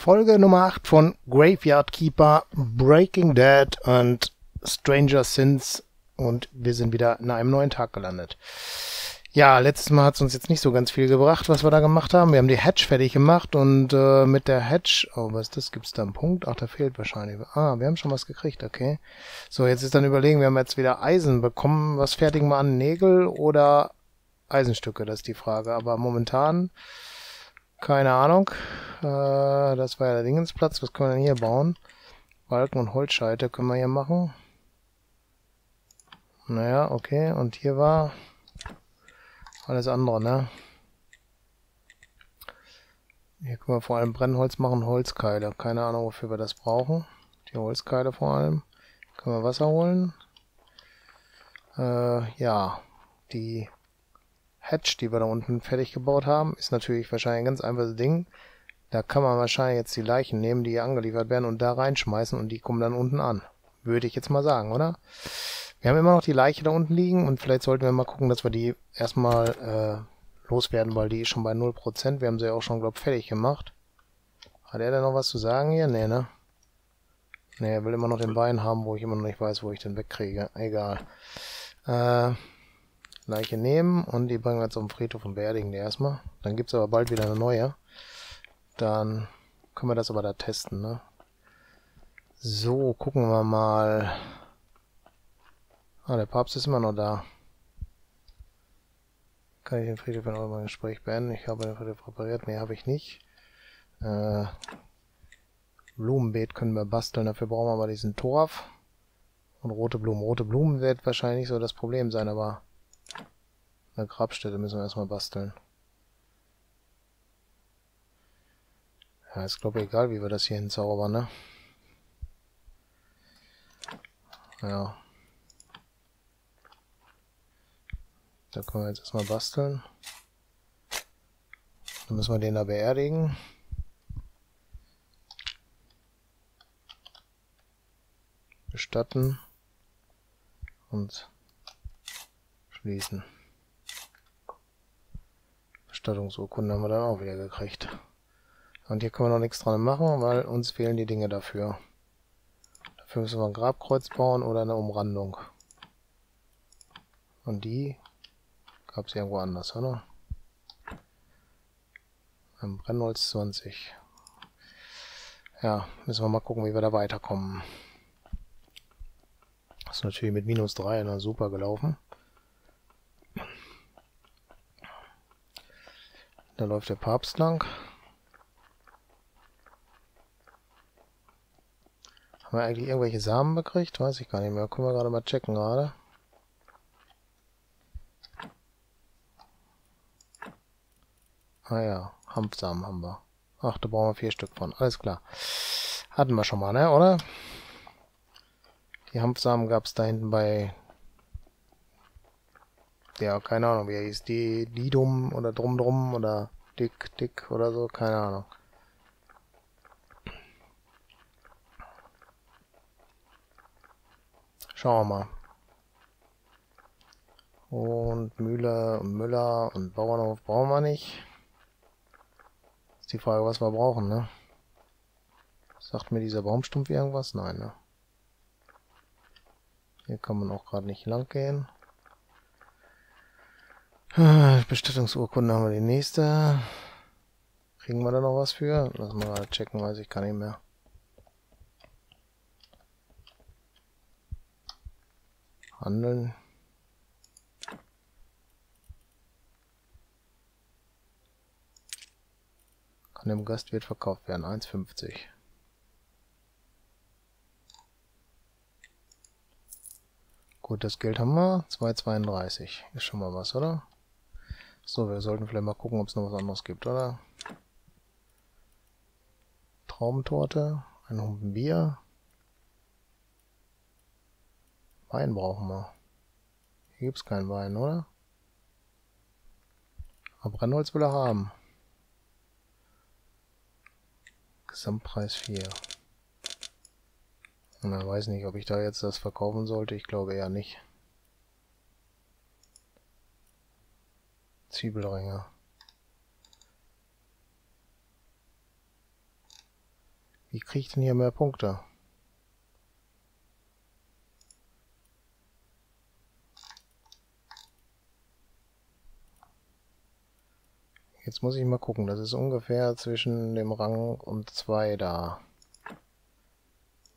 Folge Nummer 8 von Graveyard Keeper, Breaking Dead und Stranger Sins. Und wir sind wieder an einem neuen Tag gelandet. Ja, letztes Mal hat es uns jetzt nicht so ganz viel gebracht, was wir da gemacht haben. Wir haben die Hatch fertig gemacht und mit der Hatch... Oh, was ist das? Gibt es da einen Punkt? Ach, da fehlt wahrscheinlich... Ah, wir haben schon was gekriegt, okay. So, jetzt ist dann überlegen, wir haben jetzt wieder Eisen bekommen. Was fertigen wir an? Nägel oder Eisenstücke? Das ist die Frage. Aber momentan, keine Ahnung. Das war ja der Dingensplatz. Was können wir denn hier bauen? Balken und Holzscheite können wir hier machen. Naja, okay. Und hier war... alles andere, ne? Hier können wir vor allem Brennholz machen, Holzkeile. Keine Ahnung, wofür wir das brauchen. Die Holzkeile vor allem. Können wir Wasser holen. Ja, die Hatch, die wir da unten fertig gebaut haben, ist natürlich wahrscheinlich ein ganz einfaches Ding. Da kann man wahrscheinlich jetzt die Leichen nehmen, die hier angeliefert werden und da reinschmeißen und die kommen dann unten an. Würde ich jetzt mal sagen, oder? Wir haben immer noch die Leiche da unten liegen und vielleicht sollten wir mal gucken, dass wir die erstmal loswerden, weil die ist schon bei 0%. Wir haben sie ja auch schon, glaube ich, fertig gemacht. Hat er denn noch was zu sagen hier? Nee, ne? Nee, er will immer noch den Bein haben, wo ich immer noch nicht weiß, wo ich den wegkriege. Egal. Leiche nehmen und die bringen wir jetzt auf den Friedhof und beerdigen die erstmal. Dann gibt es aber bald wieder eine neue. Dann können wir das aber da testen, ne? So, gucken wir mal... Ah, der Papst ist immer noch da. Kann ich den Friedhof in eurem Gespräch beenden? Ich habe den Friedhof repariert. Nee, habe ich nicht. Blumenbeet können wir basteln. Dafür brauchen wir aber diesen Torf. Und rote Blumen. Rote Blumen wird wahrscheinlich nicht so das Problem sein, aber eine Grabstätte müssen wir erstmal basteln. Ja, ist glaube ich egal, wie wir das hier hinzaubern, ne? Ja. Da können wir jetzt erstmal basteln. Dann müssen wir den da beerdigen. Bestatten. Und schließen. Bestattungsurkunde haben wir dann auch wieder gekriegt. Und hier können wir noch nichts dran machen, weil uns fehlen die Dinge dafür. Dafür müssen wir ein Grabkreuz bauen oder eine Umrandung. Und die... gab es irgendwo anders, oder? Ein Brennholz 20. Ja, müssen wir mal gucken, wie wir da weiterkommen. Das ist natürlich mit -3, ne, super gelaufen. Da läuft der Papst lang. Haben wir eigentlich irgendwelche Samen gekriegt? Weiß ich gar nicht mehr. Können wir gerade mal checken gerade. Ah ja, Hanfsamen haben wir. Ach, da brauchen wir 4 Stück von. Alles klar. Hatten wir schon mal, ne, oder? Die Hanfsamen gab es da hinten bei... ja, keine Ahnung, wie er hieß. Die Didum oder Drum oder Dick oder so. Keine Ahnung. Schauen wir mal. Und Mühle und Müller und Bauernhof brauchen wir nicht. Ist die Frage, was wir brauchen, ne? Sagt mir dieser Baumstumpf irgendwas? Nein, ne? Hier kann man auch gerade nicht lang gehen. Bestattungsurkunde haben wir die nächste. Kriegen wir da noch was für? Lass mal gerade checken, weiß ich gar nicht mehr. Handeln. An dem Gast wird verkauft werden. 1,50. Gut, das Geld haben wir. 2,32. Ist schon mal was, oder? So, wir sollten vielleicht mal gucken, ob es noch was anderes gibt, oder? Traubentorte. Ein Humpen Bier. Wein brauchen wir. Hier gibt es keinen Wein, oder? Aber Brennholz will er haben. Gesamtpreis 4. Na, weiß nicht, ob ich da jetzt das verkaufen sollte. Ich glaube eher nicht. Zwiebelringe. Wie kriege ich denn hier mehr Punkte? Jetzt muss ich mal gucken. Das ist ungefähr zwischen dem Rang und 2 da.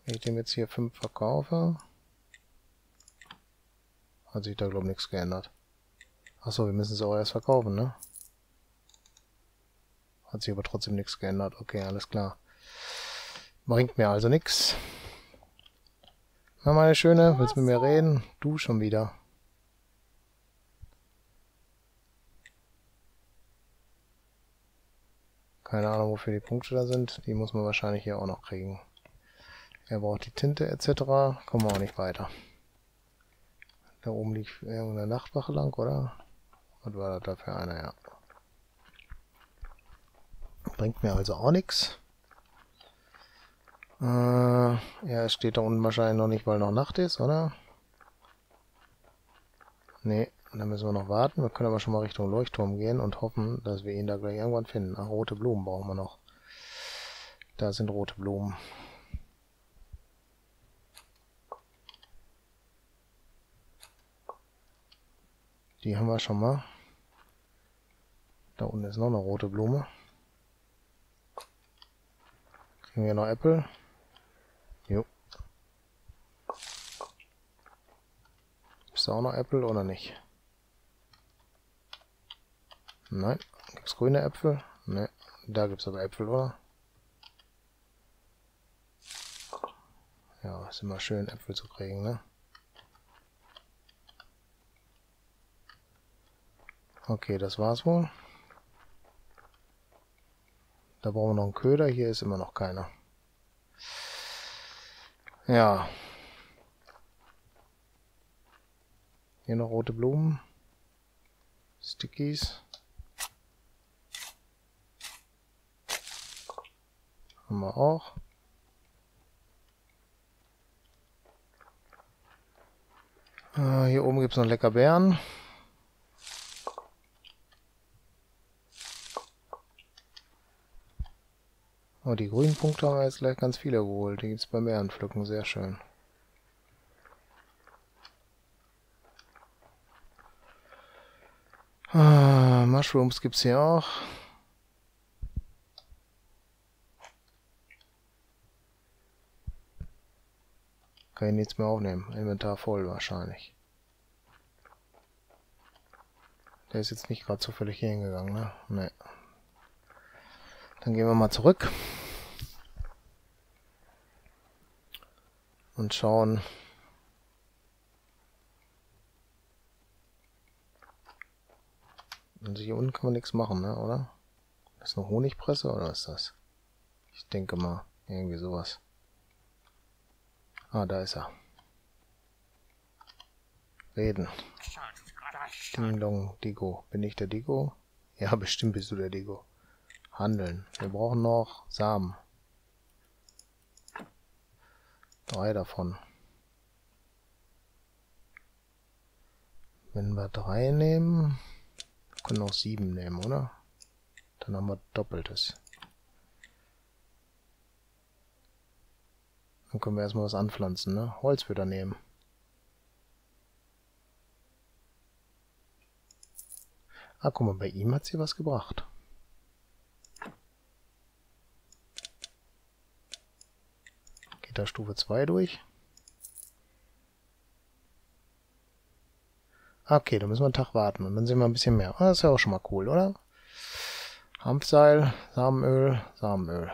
Wenn ich dem jetzt hier 5 verkaufe, hat sich da, glaube ich, nichts geändert. Achso, wir müssen es auch erst verkaufen, ne? Hat sich aber trotzdem nichts geändert. Okay, alles klar. Bringt mir also nichts. Na, meine Schöne, willst du mit mir reden? Du schon wieder. Keine Ahnung, wofür die Punkte da sind. Die muss man wahrscheinlich hier auch noch kriegen. Er braucht die Tinte etc. Kommen wir auch nicht weiter. Da oben liegt irgendeine Nachtwache lang, oder? Was war das da für einer? Ja. Bringt mir also auch nichts. Ja, es steht da unten wahrscheinlich noch nicht, weil noch Nacht ist, oder? Nee. Und dann müssen wir noch warten. Wir können aber schon mal Richtung Leuchtturm gehen und hoffen, dass wir ihn da gleich irgendwann finden. Ach, rote Blumen brauchen wir noch. Da sind rote Blumen. Die haben wir schon mal. Da unten ist noch eine rote Blume. Kriegen wir noch Äpfel? Jo. Ist da auch noch Äpfel oder nicht? Nein. Gibt es grüne Äpfel? Ne. Da gibt es aber Äpfel, oder? Ja, ist immer schön, Äpfel zu kriegen, ne? Okay, das war's wohl. Da brauchen wir noch einen Köder. Hier ist immer noch keiner. Ja. Hier noch rote Blumen. Stickies. Haben wir auch. Hier oben gibt es noch lecker Beeren. Oh, die grünen Punkte haben wir jetzt gleich ganz viele geholt. Die gibt es beim Beerenpflücken. Sehr schön. Mushrooms gibt es hier auch. Kann ich nichts mehr aufnehmen. Inventar voll wahrscheinlich. Der ist jetzt nicht gerade zufällig hier hingegangen, ne? Ne. Dann gehen wir mal zurück. Und schauen. Also hier unten kann man nichts machen, ne, oder? Ist das eine Honigpresse oder ist das? Ich denke mal, irgendwie sowas. Ah, da ist er. Reden. Ding Dong Digo. Bin ich der Digo? Ja, bestimmt bist du der Digo. Handeln. Wir brauchen noch Samen. 3 davon. Wenn wir 3 nehmen, können wir auch 7 nehmen, oder? Dann haben wir Doppeltes. Dann können wir erstmal was anpflanzen, ne? Holz wieder nehmen. Ah, guck mal, bei ihm hat sie was gebracht. Geht da Stufe 2 durch? Okay, da müssen wir einen Tag warten und dann sehen wir ein bisschen mehr. Das ist ja auch schon mal cool, oder? Hanfseil, Samenöl, Samenöl.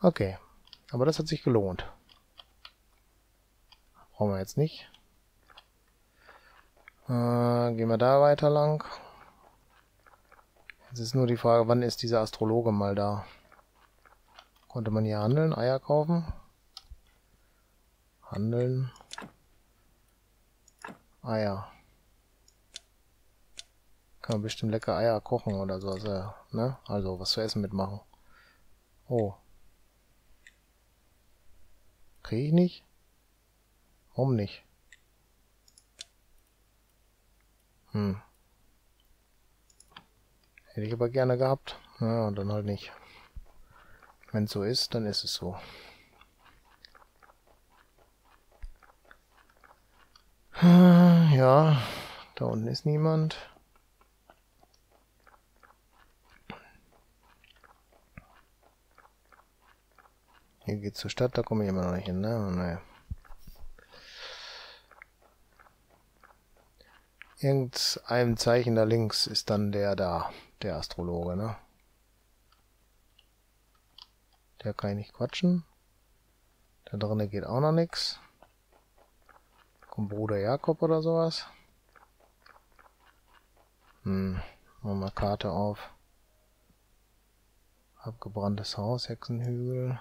Okay, aber das hat sich gelohnt. Brauchen wir jetzt nicht. Gehen wir da weiter lang. Jetzt ist nur die Frage, wann ist dieser Astrologe mal da? Konnte man hier handeln? Eier kaufen? Handeln. Eier. Kann man bestimmt lecker Eier kochen oder so, ne? Also was zu essen mitmachen. Oh. Kriege ich nicht? Warum nicht? Hm. Hätte ich aber gerne gehabt. Naja, dann halt nicht. Wenn es so ist, dann ist es so. Ja, da unten ist niemand. Hier geht's zur Stadt, da komme ich immer noch nicht hin, ne? Naja. Irgendeinem Zeichen da links ist dann der Astrologe, ne? Der kann ich nicht quatschen. Da drinnen geht auch noch nichts. Kommt Bruder Jakob oder sowas. Machen wir mal Karte auf. Abgebranntes Haus, Hexenhügel.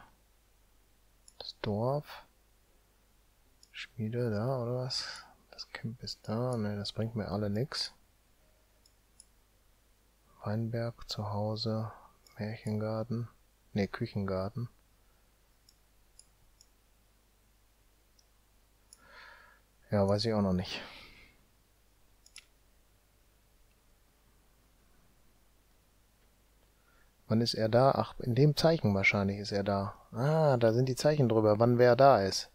Das Dorf. Schmiede da oder was? Das Camp ist da. Ne, das bringt mir alle nix. Weinberg, Zuhause, Märchengarten. Ne, Küchengarten. Ja, weiß ich auch noch nicht. Wann ist er da? Ach, in dem Zeichen wahrscheinlich ist er da. Ah, da sind die Zeichen drüber, wann wer da ist.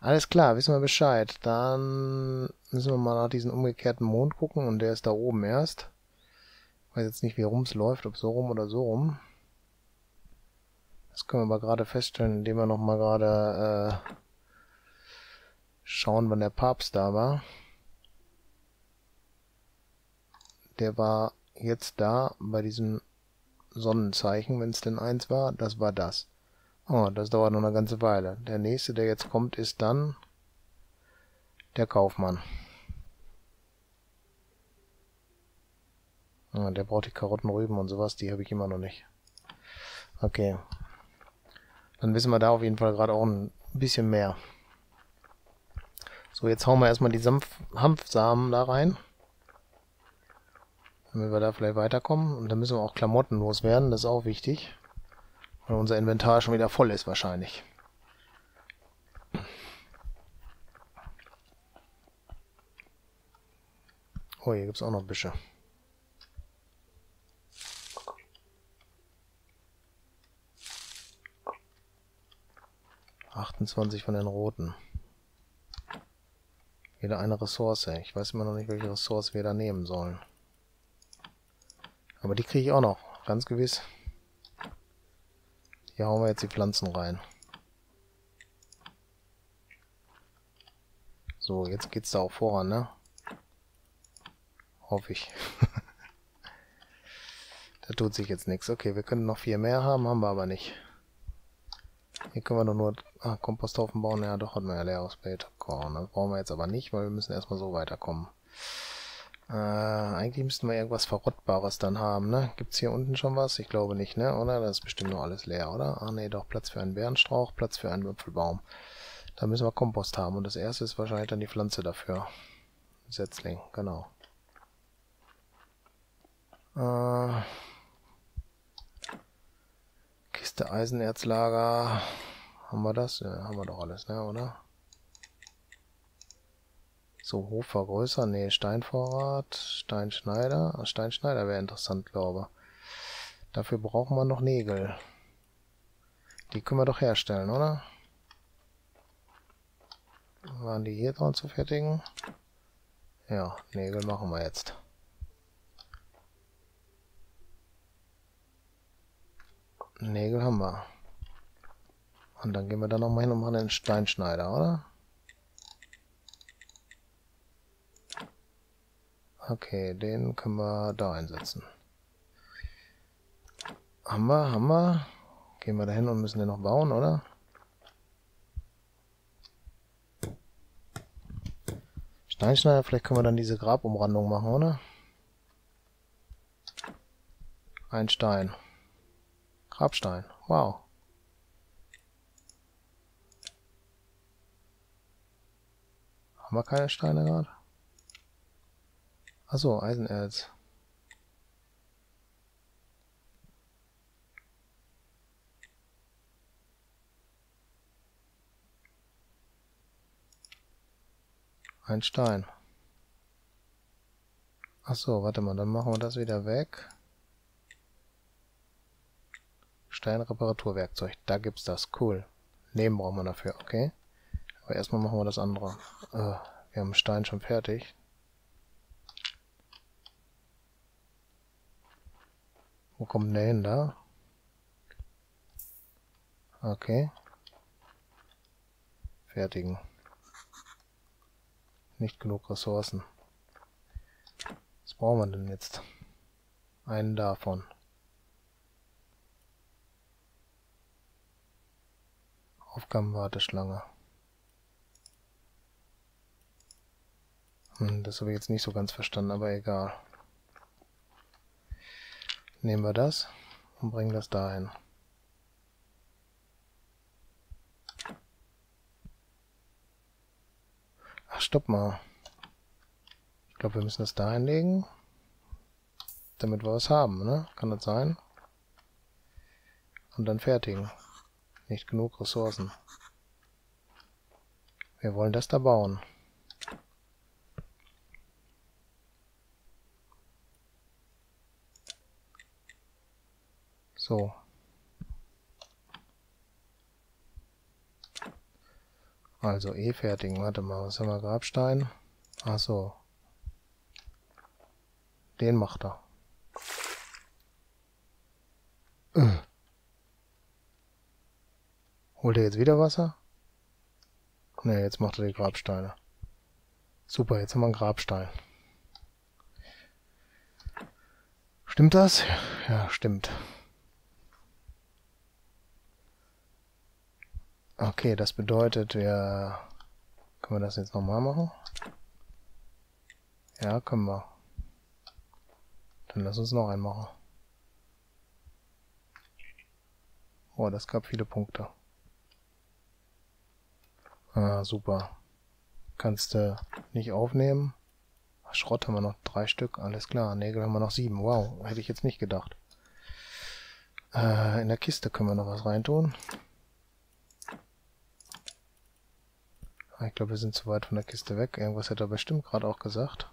Alles klar, wissen wir Bescheid. Dann müssen wir mal nach diesem umgekehrten Mond gucken und der ist da oben erst. Ich weiß jetzt nicht, wie rum's läuft, ob so rum oder so rum. Das können wir aber gerade feststellen, indem wir nochmal gerade schauen, wann der Papst da war. Der war jetzt da bei diesem Sonnenzeichen, wenn es denn eins war. Das war das. Oh, das dauert noch eine ganze Weile. Der nächste, der jetzt kommt, ist dann der Kaufmann. Ah, der braucht die Karotten, Rüben und sowas. Die habe ich immer noch nicht. Okay. Dann wissen wir da auf jeden Fall gerade auch ein bisschen mehr. So, jetzt hauen wir erstmal die Hanfsamen da rein. Damit wir da vielleicht weiterkommen. Und dann müssen wir auch Klamotten loswerden. Das ist auch wichtig. Weil unser Inventar schon wieder voll ist wahrscheinlich. Oh, hier gibt es auch noch Büsche. ...28 von den roten. Jeder eine Ressource. Ich weiß immer noch nicht, welche Ressource wir da nehmen sollen. Aber die kriege ich auch noch. Ganz gewiss. Hier hauen wir jetzt die Pflanzen rein. So, jetzt geht's da auch voran, ne? Hoffe ich. Da tut sich jetzt nichts. Okay, wir können noch 4 mehr haben, haben wir aber nicht. Hier können wir doch nur... Ah, Komposthaufen bauen. Ja, doch, hatten wir ja leer aufs Bett. Das brauchen wir jetzt aber nicht, weil wir müssen erstmal so weiterkommen. Eigentlich müssten wir irgendwas Verrottbares dann haben, ne? Gibt's hier unten schon was? Ich glaube nicht, ne? Oder? Das ist bestimmt noch alles leer, oder? Ah, ne, doch. Platz für einen Bärenstrauch, Platz für einen Wipfelbaum. Da müssen wir Kompost haben. Und das erste ist wahrscheinlich dann die Pflanze dafür. Setzling, genau. Kiste Eisenerzlager. Haben wir das? Ja, haben wir doch alles, ne, oder? So, Hof vergrößern. Ne, Steinvorrat, Steinschneider. Steinschneider wäre interessant, glaube ich. Dafür brauchen wir noch Nägel. Die können wir doch herstellen, oder? Waren die hier dran zu fertigen? Ja, Nägel machen wir jetzt. Nägel haben wir. Und dann gehen wir da nochmal hin und machen einen Steinschneider, oder? Okay, den können wir da einsetzen. Haben wir. Gehen wir da hin und müssen den noch bauen, oder? Steinschneider, vielleicht können wir dann diese Grabumrandung machen, oder? Ein Stein. Grabstein, wow. Haben wir keine Steine gerade? Achso, Eisenerz. Ein Stein. Achso, warte mal, dann machen wir das wieder weg. Steinreparaturwerkzeug. Da gibt's das. Cool. Leben brauchen wir dafür. Okay. Aber erstmal machen wir das andere. Wir haben Stein schon fertig. Wo kommt der hin da? Okay. Fertigen. Nicht genug Ressourcen. Was brauchen wir denn jetzt? Einen davon. Aufgabenwarteschlange. Das habe ich jetzt nicht so ganz verstanden, aber egal. Nehmen wir das und bringen das dahin. Ach, stopp mal. Ich glaube, wir müssen das da hinlegen, damit wir was haben, ne? Kann das sein? Und dann fertigen. Nicht genug Ressourcen. Wir wollen das da bauen. So. Also fertigen. Warte mal, was haben wir? Grabstein? Ach so. Den macht er. Holt er jetzt wieder Wasser? Ne, jetzt macht er die Grabsteine. Super, jetzt haben wir einen Grabstein. Stimmt das? Ja, stimmt. Okay, das bedeutet, wir... Können wir das jetzt nochmal machen? Ja, können wir. Dann lass uns noch einen machen. Oh, das gab viele Punkte. Ah, super. Kannst du nicht aufnehmen. Schrott haben wir noch 3 Stück, alles klar. Nägel haben wir noch 7, wow, hätte ich jetzt nicht gedacht. In der Kiste können wir noch was reintun. Ich glaube, wir sind zu weit von der Kiste weg. Irgendwas hätte er bestimmt gerade auch gesagt.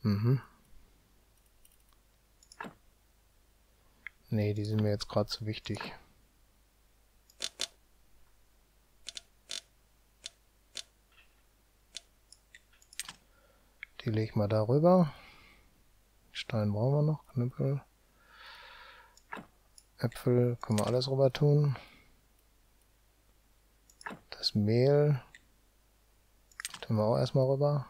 Mhm. Nee, die sind mir jetzt gerade zu wichtig. Die lege ich mal darüber. Stein brauchen wir noch, Knüppel. Äpfel können wir alles rüber tun. Das Mehl tun wir auch erstmal rüber.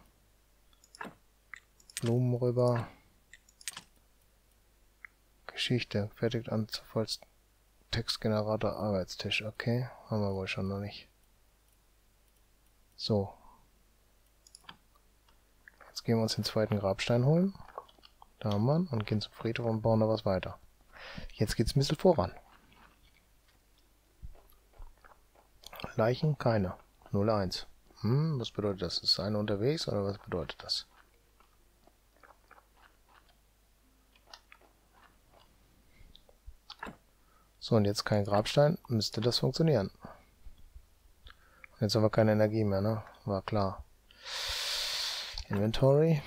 Blumen rüber. Geschichte. Fertigt an Zufalls Textgenerator Arbeitstisch. Okay, haben wir wohl schon noch nicht. So. Jetzt gehen wir uns den zweiten Grabstein holen. Da haben wir ihn. Und gehen zum Friedhof und bauen da was weiter. Jetzt geht's ein bisschen voran. Leichen? Keine. 0,1. Was bedeutet das? Ist einer unterwegs oder was bedeutet das? So, und jetzt kein Grabstein. Müsste das funktionieren. Und jetzt haben wir keine Energie mehr, ne? War klar. Inventory.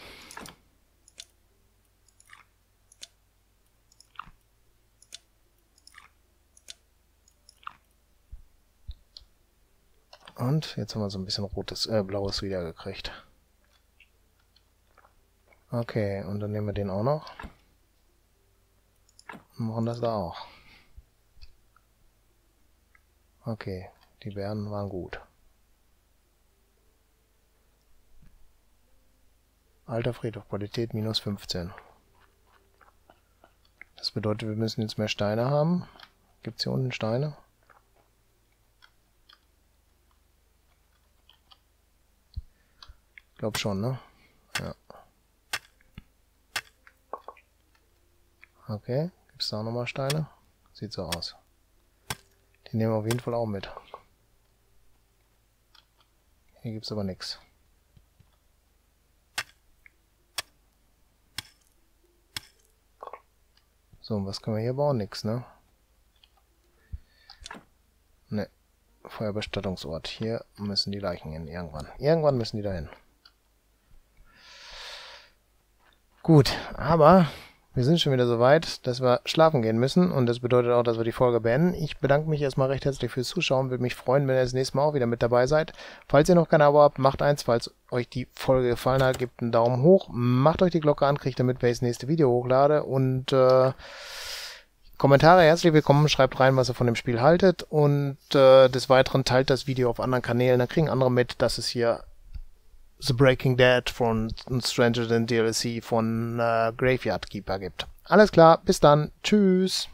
Und jetzt haben wir so ein bisschen rotes, blaues wiedergekriegt. Okay, und dann nehmen wir den auch noch. Und machen das da auch. Okay, die Beeren waren gut. Alter Friedhof, Qualität minus 15. Das bedeutet, wir müssen jetzt mehr Steine haben. Gibt es hier unten Steine? Ich glaube schon, ne? Ja. Okay, gibt es da auch nochmal Steine? Sieht so aus. Die nehmen wir auf jeden Fall auch mit. Hier gibt es aber nichts. So, und was können wir hier bauen? Nix, ne? Ne. Feuerbestattungsort. Hier müssen die Leichen hin. Irgendwann müssen die da hin. Gut, aber wir sind schon wieder so weit, dass wir schlafen gehen müssen und das bedeutet auch, dass wir die Folge beenden. Ich bedanke mich erstmal recht herzlich fürs Zuschauen, würde mich freuen, wenn ihr das nächste Mal auch wieder mit dabei seid. Falls ihr noch kein Abo habt, macht eins, falls euch die Folge gefallen hat, gebt einen Daumen hoch, macht euch die Glocke an, kriegt damit, wenn ich das nächste Video hochlade und Kommentare herzlich willkommen, schreibt rein, was ihr von dem Spiel haltet und des Weiteren teilt das Video auf anderen Kanälen, dann kriegen andere mit, dass es hier The Breaking Dead von Stranger Sins DLC von Graveyard Keeper gibt. Alles klar, bis dann, tschüss!